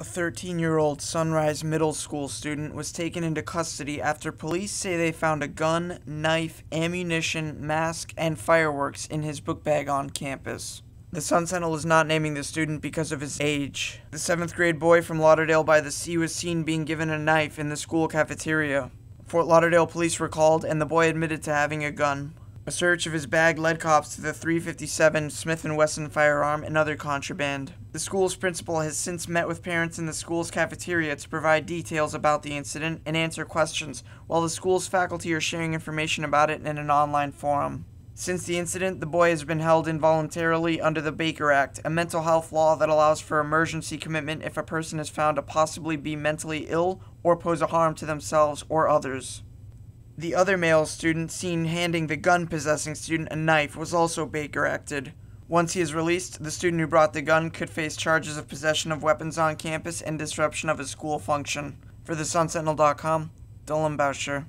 A 13-year-old Sunrise Middle School student was taken into custody after police say they found a gun, knife, ammunition, mask, and fireworks in his book bag on campus. The Sun Sentinel is not naming the student because of his age. The 7th grade boy from Lauderdale-by-the-Sea was seen being given a knife in the school cafeteria. Fort Lauderdale police were called, and the boy admitted to having a gun. A search of his bag led cops to the .357 Smith & Wesson firearm and other contraband. The school's principal has since met with parents in the school's cafeteria to provide details about the incident and answer questions, while the school's faculty are sharing information about it in an online forum. Since the incident, the boy has been held involuntarily under the Baker Act, a mental health law that allows for emergency commitment if a person is found to possibly be mentally ill or pose a harm to themselves or others. The other male student seen handing the gun-possessing student a knife was also Baker Acted. Once he is released, the student who brought the gun could face charges of possession of weapons on campus and disruption of his school function. For the SunSentinel.com, Dolan Boucher.